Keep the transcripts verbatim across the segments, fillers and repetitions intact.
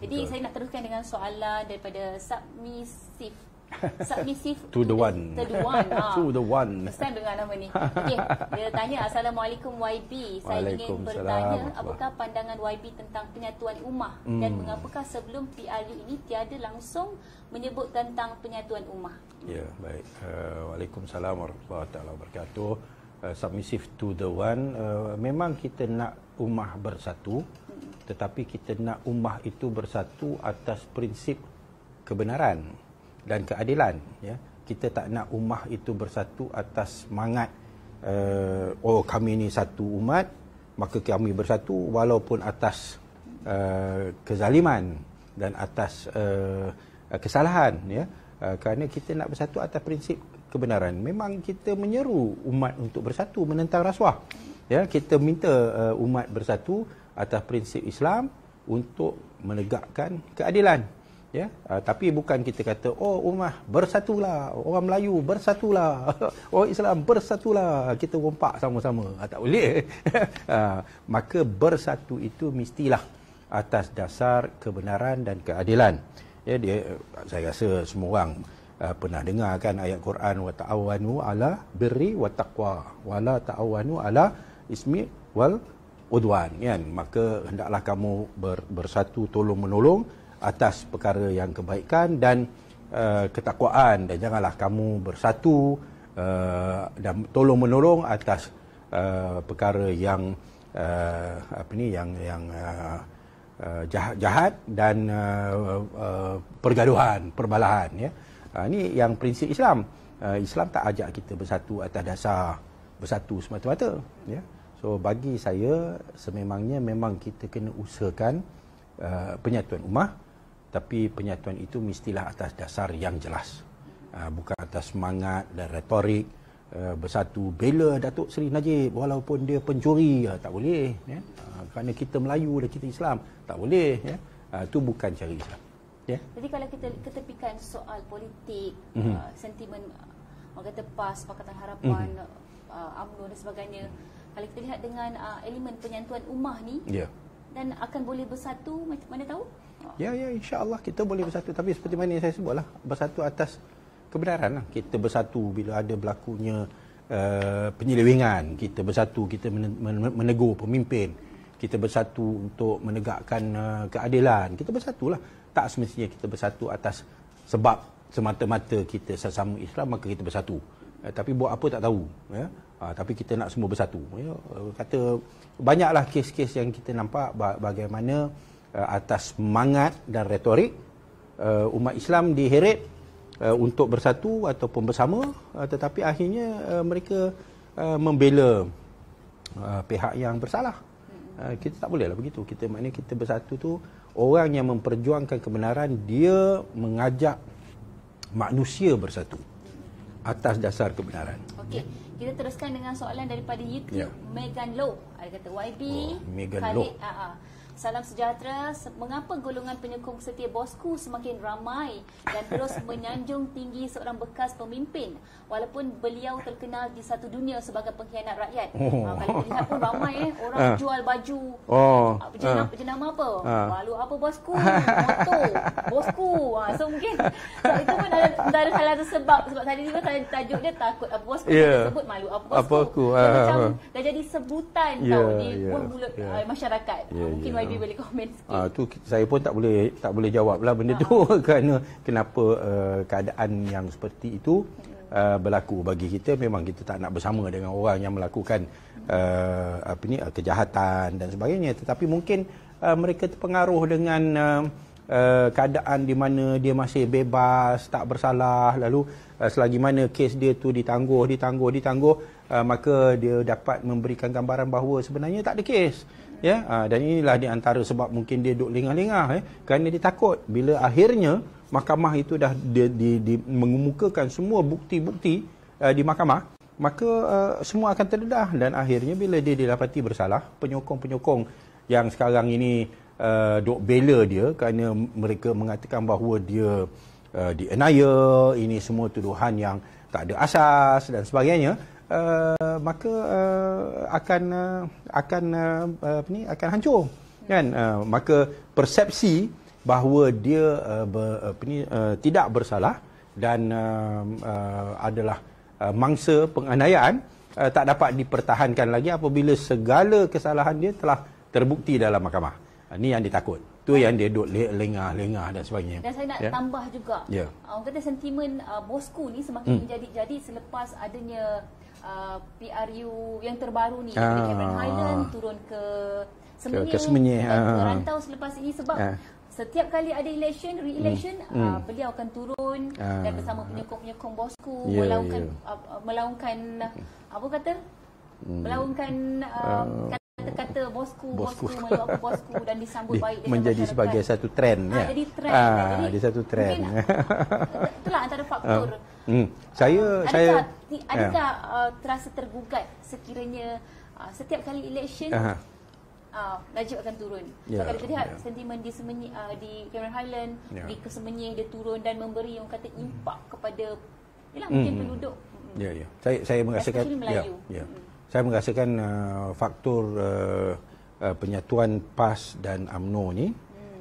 Jadi betul. Saya nak teruskan dengan soalan daripada submissive. Submissive to, to the one. To the one. Ha. To the one. Saya dengar nama ni. Okey, dia tanya, Assalamualaikum Y B. Saya ingin bertanya apakah pandangan Y B tentang penyatuan ummah hmm. dan mengapakah sebelum P R U ini tiada langsung menyebut tentang penyatuan ummah? Ya, baik. Uh, Waalaikumsalam warahmatullahi wabarakatuh. Uh, submissive to the one. Uh, memang kita nak ummah bersatu, hmm. tetapi kita nak ummah itu bersatu atas prinsip kebenaran dan keadilan, ya. Kita tak nak ummah itu bersatu atas semangat uh, oh kami ni satu umat maka kami bersatu walaupun atas uh, kezaliman dan atas uh, kesalahan, ya. Uh, kerana kita nak bersatu atas prinsip kebenaran. Memang kita menyeru umat untuk bersatu menentang rasuah, ya. Kita minta uh, umat bersatu atas prinsip Islam untuk menegakkan keadilan. Ya, uh, tapi bukan kita kata oh ummah bersatulah, orang Melayu bersatulah, orang Islam bersatulah, kita rompak sama-sama. Uh, tak boleh. uh, maka bersatu itu mestilah atas dasar kebenaran dan keadilan. Ya, dia, saya rasa semua orang uh, pernah dengar kan ayat Quran, wa ta'awanu ala birri wa taqwa wa la ta'awanu ala ismi wal udwan, kan. Maka hendaklah kamu ber, bersatu tolong menolong atas perkara yang kebaikan dan uh, ketakwaan, dan janganlah kamu bersatu uh, dan tolong menolong atas uh, perkara yang uh, apa ni yang yang uh, uh, jahat, jahat dan uh, uh, pergaduhan, perbalahan, ya. Uh, ini yang prinsip Islam. Uh, Islam tak ajak kita bersatu atas dasar bersatu semata-mata, ya. So bagi saya sememangnya memang kita kena usahakan uh, penyatuan ummah, tapi penyatuan itu mestilah atas dasar yang jelas. Bukan atas semangat dan retorik bersatu bela Datuk Seri Najib walaupun dia pencuri. Tak boleh, ya? Kerana kita Melayu dan kita Islam. Tak boleh, ya? Itu bukan cara Islam, ya? Jadi kalau kita ketepikan soal politik, mm-hmm. sentimen orang kata P A S, Pakatan Harapan, mm-hmm. UMNO dan sebagainya, kalau kita lihat dengan elemen penyatuan ummah ni, yeah. dan akan boleh bersatu, mana tahu? Ya, ya, insya-Allah kita boleh bersatu. Tapi seperti mana yang saya sebutlah, bersatu atas kebenaran lah. Kita bersatu bila ada berlakunya uh, penyelewengan. Kita bersatu, kita menegur pemimpin. Kita bersatu untuk menegakkan uh, keadilan. Kita bersatulah. Tak semestinya kita bersatu atas sebab semata-mata kita sesama Islam, maka kita bersatu. Uh, tapi buat apa tak tahu, ya. Uh, tapi kita nak semua bersatu, ya. Uh, kata banyaklah kes-kes yang kita nampak bagaimana atas semangat dan retorik umat Islam diheret untuk bersatu ataupun bersama, tetapi akhirnya mereka membela pihak yang bersalah. Kita tak bolehlah begitu. Kita maknanya kita bersatu tu, orang yang memperjuangkan kebenaran dia mengajak manusia bersatu atas dasar kebenaran. Okey, kita teruskan dengan soalan daripada YouTube, yeah. Megan Loh. Dia kata Y B oh, Megan Loh. Salam sejahtera. Mengapa golongan penyokong setia bosku semakin ramai dan terus menyanjung tinggi seorang bekas pemimpin walaupun beliau terkenal di satu dunia sebagai pengkhianat rakyat? Oh. Ha, kalau dilihat pun ramai eh orang uh. jual baju. Oh. Jenama, uh. jenama apa? Uh. Balu apa bosku? Motor bosku. Ha, so mungkin so, itu pun ada, ada salah satu sebab, sebab tadi juga tajuk dia takut apa bosku, yeah. sebut malu apa bosku. Apa aku? Uh, uh, macam uh. dah jadi sebutan, yeah, tau di yeah, mulut yeah. masyarakat. Yeah, mungkin yeah. boleh komen sikit. Ah, tu saya pun tak boleh tak boleh jawablah benda ha. tu kerana kenapa uh, keadaan yang seperti itu uh, berlaku. Bagi kita memang kita tak nak bersama dengan orang yang melakukan uh, apa ni uh, kejahatan dan sebagainya, tetapi mungkin uh, mereka terpengaruh dengan uh, uh, keadaan di mana dia masih bebas, tak bersalah, lalu uh, selagi mana kes dia tu ditangguh, ditangguh, ditangguh, uh, maka dia dapat memberikan gambaran bahawa sebenarnya tak ada kes. Ya, dan inilah di antara sebab mungkin dia duduk lengah-lengah, eh, kerana dia takut bila akhirnya mahkamah itu dah di, di, di, mengemukakan semua bukti-bukti uh, di mahkamah, maka uh, semua akan terdedah, dan akhirnya bila dia didapati bersalah, penyokong-penyokong yang sekarang ini uh, duduk bela dia kerana mereka mengatakan bahawa dia uh, dianiaya, ini semua tuduhan yang tak ada asas dan sebagainya. Uh, maka uh, akan uh, akan uh, apa ni akan hancur, kan. Uh, maka persepsi bahawa dia uh, ber, apa ni, uh, tidak bersalah dan uh, uh, adalah uh, mangsa penganiayaan uh, tak dapat dipertahankan lagi apabila segala kesalahan dia telah terbukti dalam mahkamah. Uh, ini yang ditakut. Tu yang dia duduk lengah-lengah dan sebagainya. Dan saya nak yeah. tambah juga. Yeah. Orang kata sentimen uh, bosku ni semakin mm. menjadi-jadi selepas adanya uh, P R U yang terbaru ni. Dari Cameron Highland turun ke Semenyih. Ke, ke Semenyih. Dan uh. rantau selepas ini sebab uh. setiap kali ada election, re-election, mm. uh, beliau akan turun uh. dan bersama penyokong-penyokong bosku yeah, melaungkan, yeah. Uh, melaungkan, apa kata? Mm. Melaungkan... Uh, uh. kata bosku, bosku, bosku melalui aku bosku dan disambut baik di, menjadi masyarakat. Sebagai satu trend ha, ya. Jadi trend. Ha, ha, jadi satu trend. Mungkin, itulah antara faktor. Uh, mm, saya uh, adakah, saya adakah yeah. uh, terasa tergugat sekiranya uh, setiap kali election uh -huh. uh, Najib akan turun. Yeah, kalau kita lihat yeah. sentimen di Semenyih, uh, di Cameron Highland, yeah. di Semenyih dia turun dan memberi yang kata impak kepada yalah mm. mungkin penduduk. Ya yeah, ya. Yeah. Saya saya merasakan ya. Yeah. Saya merasakan uh, faktor uh, uh, penyatuan P A S dan UMNO ni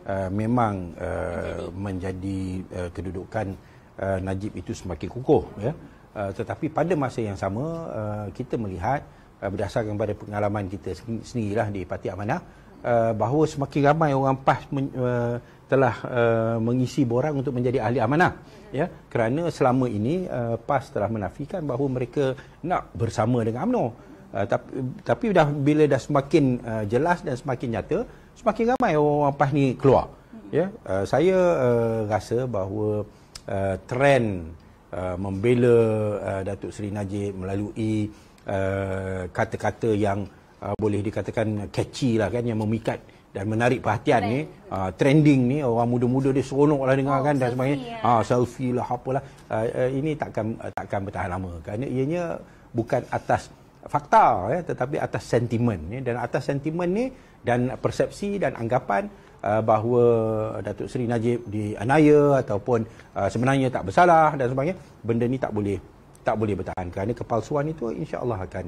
uh, memang uh, menjadi uh, kedudukan uh, Najib itu semakin kukuh. Ya? Uh, tetapi pada masa yang sama, uh, kita melihat uh, berdasarkan pada pengalaman kita sendirilah di Parti Amanah, uh, bahawa semakin ramai orang P A S men, uh, telah uh, mengisi borang untuk menjadi ahli amanah. Ya, kerana selama ini uh, P A S telah menafikan bahawa mereka nak bersama dengan UMNO. Uh, tapi tapi dah, bila dah semakin uh, jelas dan semakin nyata, semakin ramai orang-orang PAS ni keluar. Ya, yeah? uh, saya uh, rasa bahawa uh, trend uh, membela uh, Datuk Seri Najib melalui kata-kata uh, yang uh, boleh dikatakan catchy lah kan, yang memikat dan menarik perhatian trend. Ni uh, trending ni orang muda-muda dia seronoklah dengar oh, kan dan sebagainya. Ah yeah. uh, selfie lah apalah. Uh, uh, ini takkan uh, takkan bertahan lama kerana ianya bukan atas fakta ya, tetapi atas sentimen ya, dan atas sentimen ni dan persepsi dan anggapan uh, bahawa Datuk Seri Najib dianiaya ataupun uh, sebenarnya tak bersalah dan sebagainya, benda ni tak boleh tak boleh bertahan kerana kepalsuan itu insya-Allah akan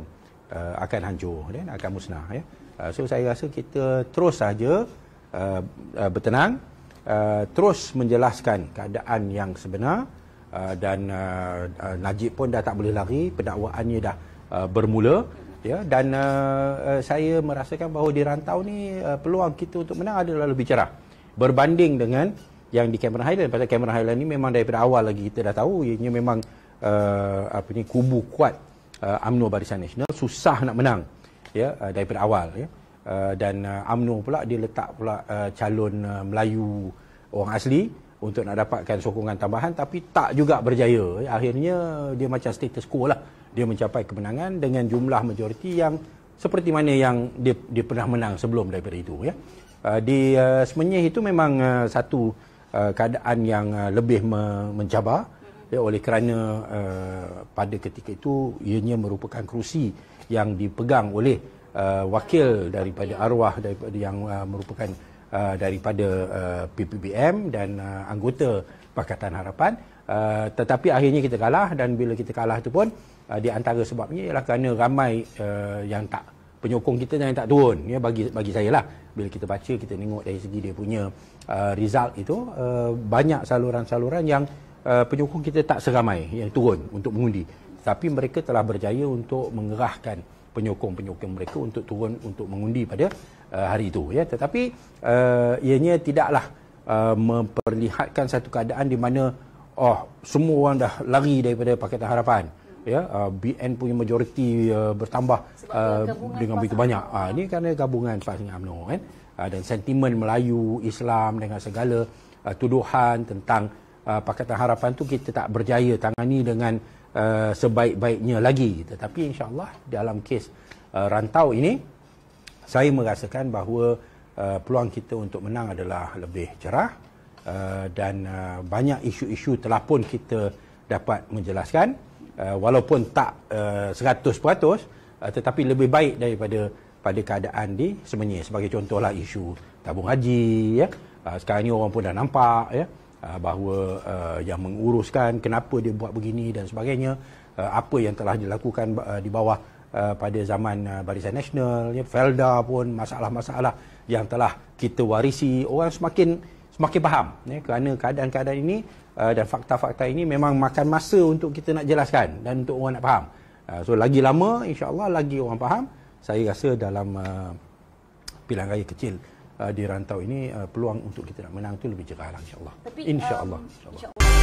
uh, akan hancur dan akan musnah ya. Uh, so saya rasa kita terus saja uh, uh, bertenang, uh, terus menjelaskan keadaan yang sebenar uh, dan uh, uh, Najib pun dah tak boleh lari, pendakwaannya dah Uh, bermula ya, dan uh, uh, saya merasakan bahawa di rantau ni uh, peluang kita untuk menang adalah lebih cerah berbanding dengan yang di Cameron Highland. Pasal Cameron Highland ni memang daripada awal lagi kita dah tahu ianya memang uh, apa ni kubu kuat uh, UMNO Barisan Nasional susah nak menang ya, uh, daripada awal ya. Uh, dan uh, UMNO pula dia letak pula uh, calon uh, Melayu orang asli untuk nak dapatkan sokongan tambahan tapi tak juga berjaya. Akhirnya dia macam status quo lah. Dia mencapai kemenangan dengan jumlah majoriti yang seperti mana yang dia, dia pernah menang sebelum daripada itu ya. Uh, di uh, Semenyih itu memang uh, satu uh, keadaan yang uh, lebih me mencabar ya, oleh kerana uh, pada ketika itu ianya merupakan kerusi yang dipegang oleh uh, wakil daripada arwah daripada yang uh, merupakan uh, daripada uh, P P B M dan uh, anggota Pakatan Harapan. Uh, tetapi akhirnya kita kalah dan bila kita kalah itu pun uh, di antara sebabnya ialah kerana ramai uh, yang tak penyokong kita dan yang tak turun ya, bagi bagi saya lah bila kita baca kita tengok dari segi dia punya uh, result itu uh, banyak saluran-saluran yang uh, penyokong kita tak seramai yang turun untuk mengundi tapi mereka telah berjaya untuk mengerahkan penyokong-penyokong mereka untuk turun untuk mengundi pada uh, hari itu ya, tetapi uh, ianya tidaklah uh, memperlihatkan satu keadaan di mana oh, semua orang dah lari daripada Pakatan Harapan. Ya, uh, B N punya majoriti uh, bertambah uh, dengan begitu banyak. Ah, ini kerana gabungan P A S dengan UMNO kan. Uh, dan sentimen Melayu, Islam dengan segala uh, tuduhan tentang uh, Pakatan Harapan tu kita tak berjaya tangani dengan uh, sebaik-baiknya lagi. Tetapi insya-Allah dalam kes uh, rantau ini saya merasakan bahawa uh, peluang kita untuk menang adalah lebih cerah. Uh, dan uh, banyak isu-isu telah pun kita dapat menjelaskan uh, walaupun tak uh, seratus peratus uh, tetapi lebih baik daripada pada keadaan di Semenyih. Sebagai contohlah isu tabung haji ya, uh, sekarang ni orang pun dah nampak ya, uh, bahawa uh, yang menguruskan kenapa dia buat begini dan sebagainya, uh, apa yang telah dilakukan uh, di bawah uh, pada zaman uh, Barisan Nasional ya, FELDA pun masalah-masalah yang telah kita warisi, orang semakin semakin faham ya, kerana keadaan-keadaan ini uh, dan fakta-fakta ini memang makan masa untuk kita nak jelaskan dan untuk orang nak faham. Uh, so lagi lama insya-Allah lagi orang faham. Saya rasa dalam uh, pilihan raya kecil uh, di rantau ini uh, peluang untuk kita nak menang tu lebih cerah lah, insya-Allah. Insya-Allah. Um, insya-Allah. Insya